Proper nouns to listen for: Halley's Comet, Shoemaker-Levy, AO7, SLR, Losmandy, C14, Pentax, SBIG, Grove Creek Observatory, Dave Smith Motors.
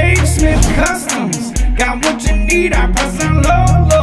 Dave Smith Customs, got what you need, I pass on low.